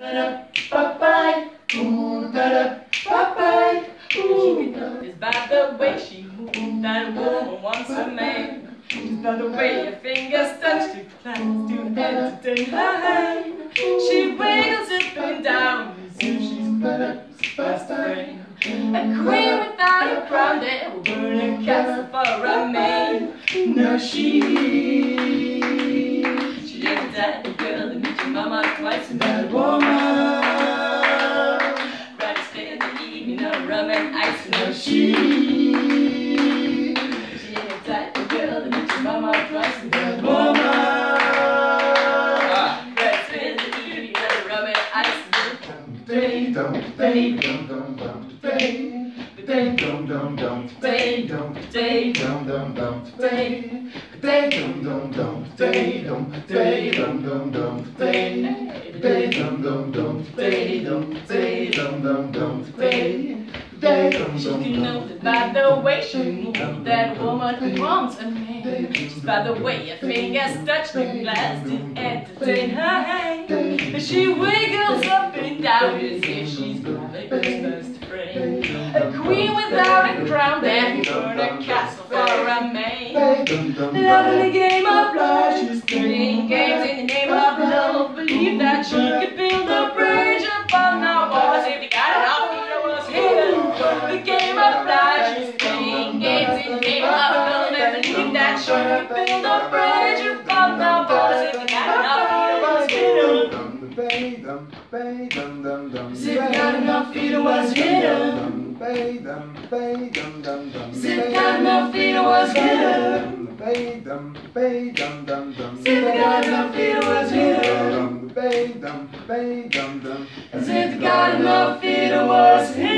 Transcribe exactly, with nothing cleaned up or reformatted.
Bye-bye, ooh, bye-bye, ooh. It's by the way she moved that woman once a man. It's by the way your fingers touch, she climbs to entertain her hand. She wiggles up and down as if she's better, first time. A queen without a crown that will burn a castle for a man. Now she, she is that girl that meets your mama twice in that woman. Now she, she ain't that girl that makes your mama twice in that woman. That's been the beauty of rum and ice. Dum dum day, dum dum dum day, day dum dum dum day, dum day dum dum dum day, day dum dum dum day, dum day dum dum dum day, day dum dum dum day, dum day dum dum dum day. She can know that by the way she moved, that woman wants a man. Just by the way her fingers touch the glass to entertain her hand. She wiggles up and down as if she's America's best friend. A queen without a crown that turned a castle for a man. Lovely game of love, she's playing games in the name of love. Believe that she could build a bridge upon our walls if you got it all. The game of life, she's playing games in game of love. And believe that she could build a bridge upon the walls if you got enough feet hidden. If you got enough feet was hidden. If you got enough feet was hidden. If you got enough feet was hidden. If you got enough feet was hidden.